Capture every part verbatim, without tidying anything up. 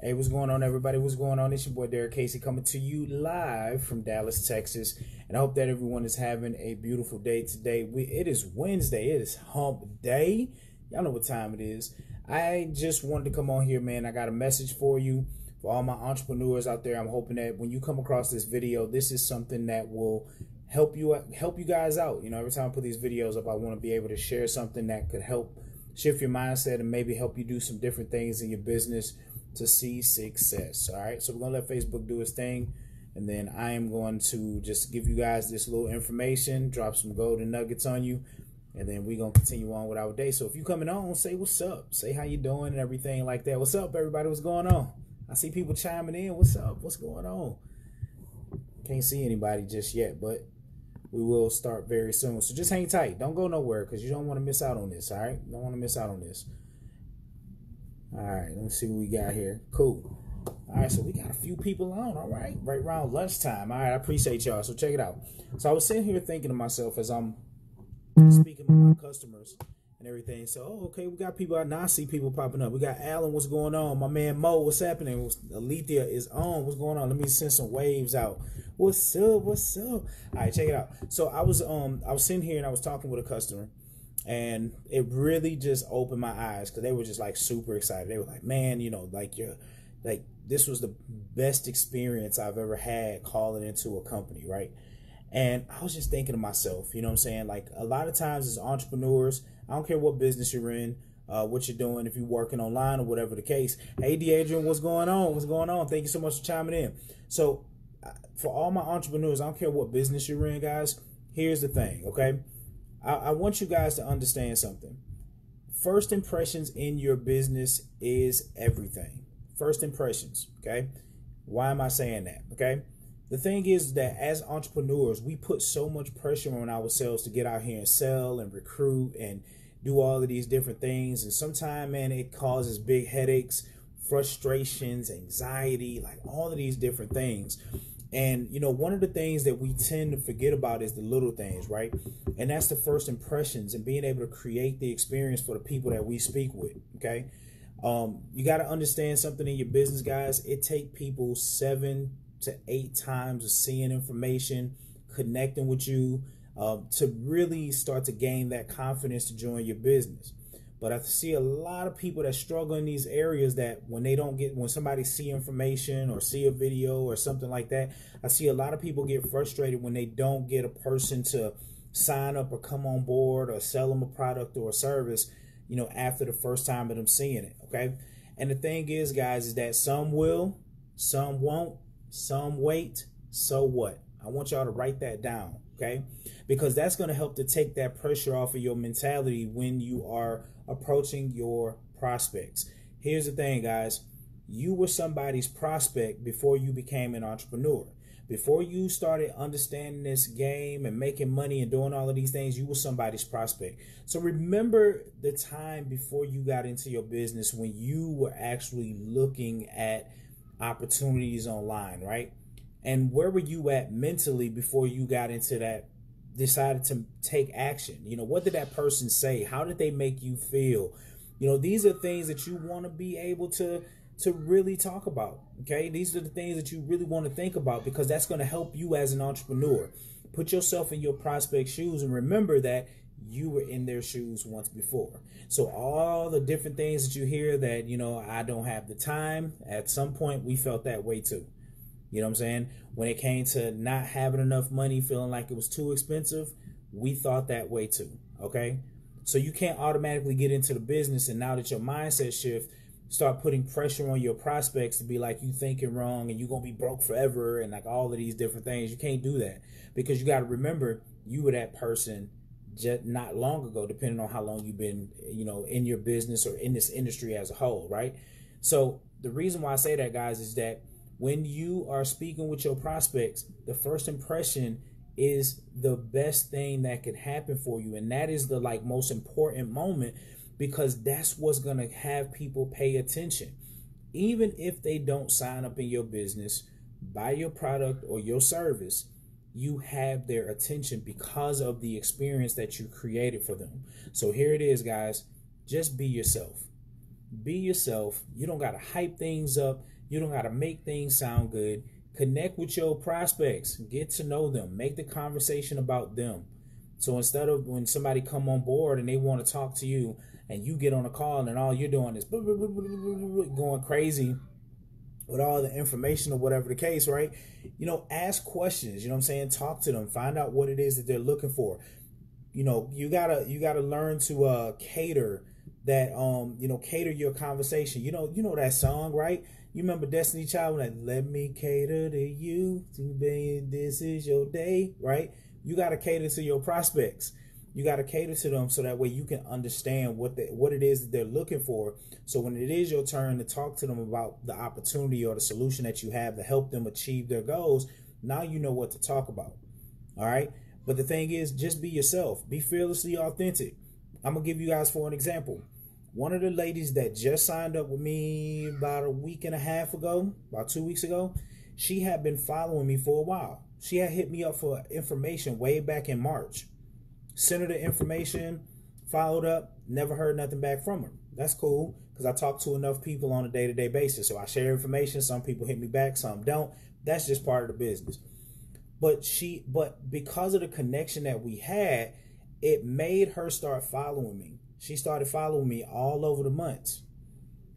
Hey, what's going on, everybody? What's going on? It's your boy Derrick Casey coming to you live from Dallas, Texas, and I hope that everyone is having a beautiful day today. We, it is Wednesday. It is hump day. Y'all know what time it is. I just wanted to come on here, man. I got a message for you, for all my entrepreneurs out there. I'm hoping that when you come across this video, this is something that will help you help you guys out. You know, every time I put these videos up, I want to be able to share something that could help shift your mindset and maybe help you do some different things in your business to see success. All right, so we're gonna let Facebook do its thing, and then I am going to just give you guys this little information, drop some golden nuggets on you, and then we're gonna continue on with our day. So if you coming on, say what's up, say how you doing and everything like that. What's up, everybody? What's going on? I see people chiming in. What's up? What's going on? Can't see anybody just yet, but we will start very soon, so just hang tight. Don't go nowhere, because you don't want to miss out on this. All right, you don't want to miss out on this. All right, let me see what we got here. Cool. All right, so we got a few people on, all right, right around lunchtime. All right, I appreciate y'all, so check it out. So I was sitting here thinking to myself as I'm speaking with my customers and everything. So, oh, okay, we got people out now. I see people popping up. We got Alan, what's going on? My man Mo, what's happening? Alethea is on, what's going on? Let me send some waves out. What's up, what's up? All right, check it out. So I was, um, I was sitting here and I was talking with a customer, and it really just opened my eyes, because they were just like super excited. They were like, man, you know, like you're like, this was the best experience I've ever had calling into a company, right? And I was just thinking to myself, you know what I'm saying? Like, a lot of times as entrepreneurs, I don't care what business you're in, uh, what you're doing, if you're working online or whatever the case. Hey, D'Adrian, what's going on? What's going on? Thank you so much for chiming in. So for all my entrepreneurs, I don't care what business you're in, guys, here's the thing, okay? I want you guys to understand something. First impressions in your business is everything. First impressions, okay? Why am I saying that, okay? The thing is that as entrepreneurs, we put so much pressure on ourselves to get out here and sell and recruit and do all of these different things. And sometimes, man, it causes big headaches, frustrations, anxiety, like all of these different things. And, you know, one of the things that we tend to forget about is the little things, right? And that's the first impressions and being able to create the experience for the people that we speak with, okay? Um, you got to understand something in your business, guys. It takes people seven to eight times of seeing information, connecting with you, uh, to really start to gain that confidence to join your business. But I see a lot of people that struggle in these areas, that when they don't get, when somebody see information or see a video or something like that, I see a lot of people get frustrated when they don't get a person to sign up or come on board or sell them a product or a service, you know, after the first time of them seeing it, okay? And the thing is, guys, is that some will, some won't, some wait, so what? I want y'all to write that down, okay? Because that's going to help to take that pressure off of your mentality when you are approaching your prospects. Here's the thing, guys. You were somebody's prospect before you became an entrepreneur. Before you started understanding this game and making money and doing all of these things, you were somebody's prospect. So remember the time before you got into your business when you were actually looking at opportunities online, right? And where were you at mentally before you got into that, decided to take action? You know, what did that person say? How did they make you feel? You know, these are things that you want to be able to, to really talk about, okay? These are the things that you really want to think about, because that's going to help you as an entrepreneur. Put yourself in your prospect's shoes and remember that you were in their shoes once before. So all the different things that you hear that, you know, I don't have the time. At some point, we felt that way too. You know what I'm saying? When it came to not having enough money, feeling like it was too expensive, we thought that way too, okay? So you can't automatically get into the business, and now that your mindset shift, start putting pressure on your prospects to be like, you thinking wrong and you're going to be broke forever and like all of these different things. You can't do that, because you got to remember you were that person just not long ago, depending on how long you've been, you know, in your business or in this industry as a whole, right? So the reason why I say that, guys, is that when you are speaking with your prospects, the first impression is the best thing that could happen for you. And that is the like most important moment, because that's what's going to have people pay attention. Even if they don't sign up in your business, buy your product or your service, you have their attention because of the experience that you created for them. So here it is, guys. Just be yourself. Be yourself. You don't got to hype things up. You don't got to make things sound good. Connect with your prospects. Get to know them. Make the conversation about them. So instead of when somebody come on board and they want to talk to you and you get on a call and all you're doing is going crazy with all the information or whatever the case, right? You know, ask questions, you know what I'm saying? Talk to them, find out what it is that they're looking for. You know, you gotta, you gotta learn to uh, cater that, um, you know, cater your conversation. You know, you know that song, right? You remember Destiny Child when that, let me cater to you, this is your day, right? You got to cater to your prospects. You got to cater to them so that way you can understand what the, what it is that they're looking for. So when it is your turn to talk to them about the opportunity or the solution that you have to help them achieve their goals, now you know what to talk about. All right. But the thing is, just be yourself. Be fearlessly authentic. I'm going to give you guys for an example. One of the ladies that just signed up with me about a week and a half ago, about two weeks ago, she had been following me for a while. She had hit me up for information way back in March. Sent her the information, followed up, never heard nothing back from her. That's cool because I talk to enough people on a day-to-day basis. So I share information. Some people hit me back, some don't. That's just part of the business. But she, but because of the connection that we had, it made her start following me. She started following me all over the months.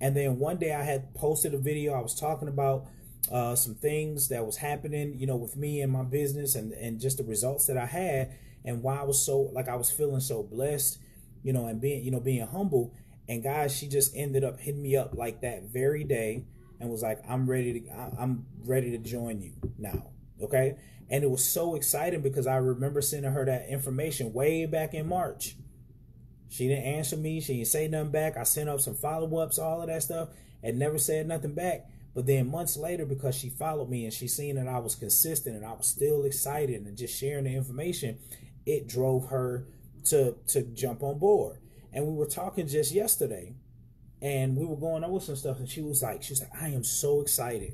And then one day I had posted a video. I was talking about Uh, some things that was happening, you know, with me and my business and, and just the results that I had and why I was so, like, I was feeling so blessed, you know, and being, you know, being humble. And guys, she just ended up hitting me up like that very day and was like, I'm ready to, I, I'm ready to join you now. Okay. And it was so exciting because I remember sending her that information way back in March. She didn't answer me. She didn't say nothing back. I sent up some follow-ups, all of that stuff, and never said nothing back. But then months later, because she followed me and she seen that I was consistent and I was still excited and just sharing the information, it drove her to, to jump on board. And we were talking just yesterday and we were going over some stuff and she was like, she was like, I am so excited.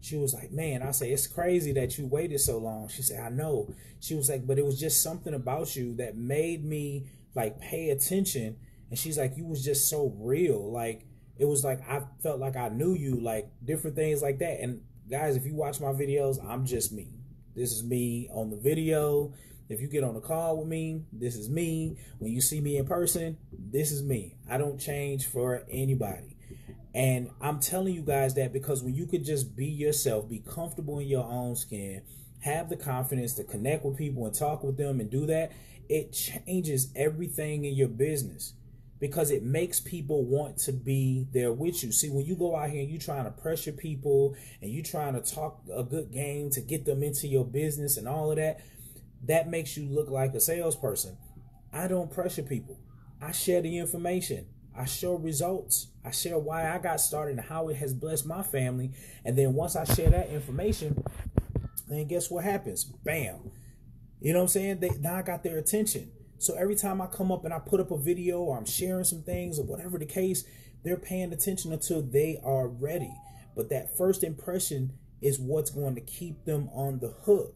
She was like, man, I say, it's crazy that you waited so long. She said, I know. She was like, but it was just something about you that made me like pay attention. And she's like, you was just so real. Like, it was like, I felt like I knew you, like different things like that. And guys, if you watch my videos, I'm just me. This is me on the video. If you get on a call with me, this is me. When you see me in person, this is me. I don't change for anybody. And I'm telling you guys that because when you could just be yourself, be comfortable in your own skin, have the confidence to connect with people and talk with them and do that, it changes everything in your business. Because it makes people want to be there with you. See, when you go out here and you're trying to pressure people and you're trying to talk a good game to get them into your business and all of that, that makes you look like a salesperson. I don't pressure people. I share the information. I show results. I share why I got started and how it has blessed my family. And then once I share that information, then guess what happens? Bam. You know what I'm saying? They, now I got their attention. So every time I come up and I put up a video or I'm sharing some things or whatever the case, they're paying attention until they are ready. But that first impression is what's going to keep them on the hook.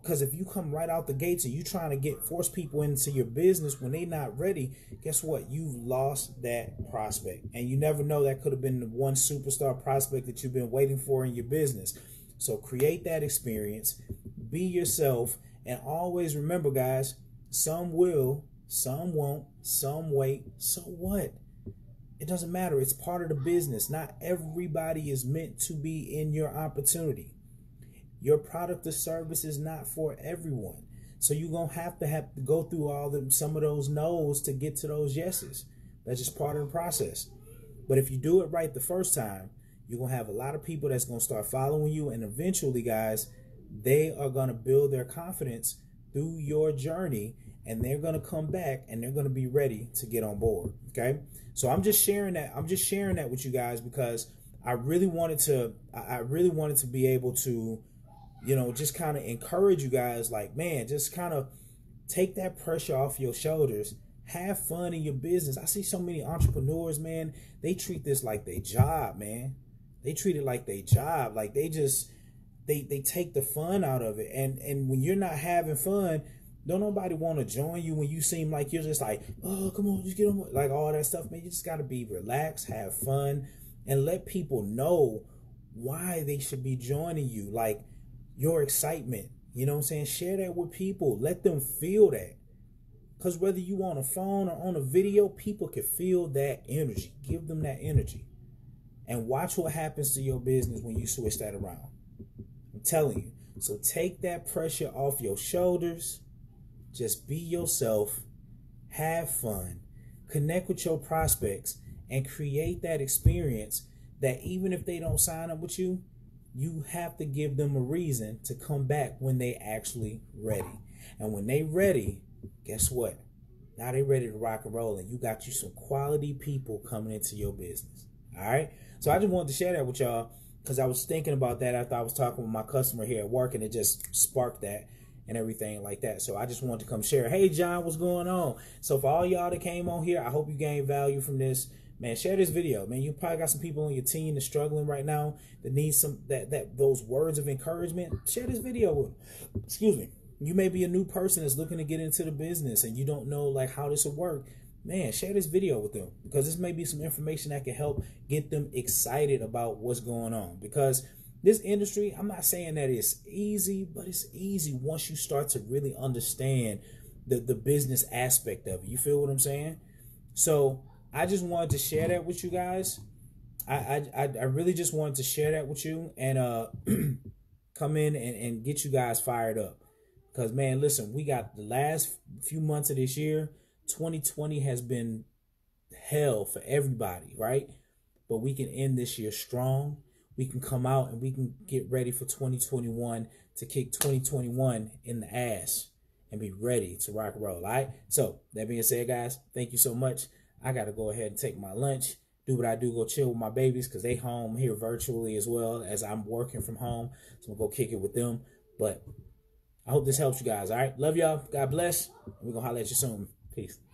Because if you come right out the gates and you're trying to get force people into your business when they're not ready, guess what? You've lost that prospect. And you never know, that could have been the one superstar prospect that you've been waiting for in your business. So create that experience, be yourself, and always remember, guys, some will, some won't, some wait. So what? It doesn't matter. It's part of the business. Not everybody is meant to be in your opportunity. Your product or service is not for everyone. So you're going to have to have to go through all the, some of those no's to get to those yeses. That's just part of the process. But if you do it right the first time, you're going to have a lot of people that's going to start following you. And eventually, guys, they are going to build their confidence through your journey, and they're going to come back and they're going to be ready to get on board. Okay. So I'm just sharing that. I'm just sharing that with you guys because I really wanted to, I really wanted to be able to, you know, just kind of encourage you guys, like, man, just kind of take that pressure off your shoulders, have fun in your business. I see so many entrepreneurs, man, they treat this like their job, man. They treat it like their job. Like they just, They, they take the fun out of it. And, and when you're not having fun, Don't nobody want to join you when you seem like you're just like, oh, come on, just get on. Like all that stuff, man. You just got to be relaxed, have fun, and let people know why they should be joining you. Like your excitement, you know what I'm saying? Share that with people. Let them feel that. Because whether you on a phone or on a video, people can feel that energy. Give them that energy. And watch what happens to your business when you switch that around. I'm telling you. So take that pressure off your shoulders. Just be yourself. Have fun. Connect with your prospects and create that experience that even if they don't sign up with you, you have to give them a reason to come back when they actually ready. And when they ready, guess what? Now they ready to rock and roll, and you got you some quality people coming into your business. All right. So I just wanted to share that with y'all because I was thinking about that after I was talking with my customer here at work, and it just sparked that and everything like that. So I just wanted to come share. Hey, John, what's going on? So for all y'all that came on here, I hope you gained value from this. Man, share this video. Man, you probably got some people on your team that's struggling right now that need some that that those words of encouragement. Share this video with them. Excuse me. You may be a new person that's looking to get into the business and you don't know like how this will work. Man, share this video with them because this may be some information that can help get them excited about what's going on. Because this industry, I'm not saying that it's easy, but it's easy once you start to really understand the, the business aspect of it. You feel what I'm saying? So I just wanted to share that with you guys. I I, I really just wanted to share that with you and uh, come in and, and get you guys fired up. Because, man, listen, we got the last few months of this year. twenty twenty has been hell for everybody, right? But we can end this year strong. We can come out and we can get ready for twenty twenty-one to kick twenty twenty-one in the ass and be ready to rock and roll, all right? So, that being said, guys, thank you so much. I got to go ahead and take my lunch, do what I do, go chill with my babies because they home here virtually as well as I'm working from home. So, I'm going to go kick it with them. But I hope this helps you guys, all right? Love y'all. God bless. We're going to holler at you soon. Peace.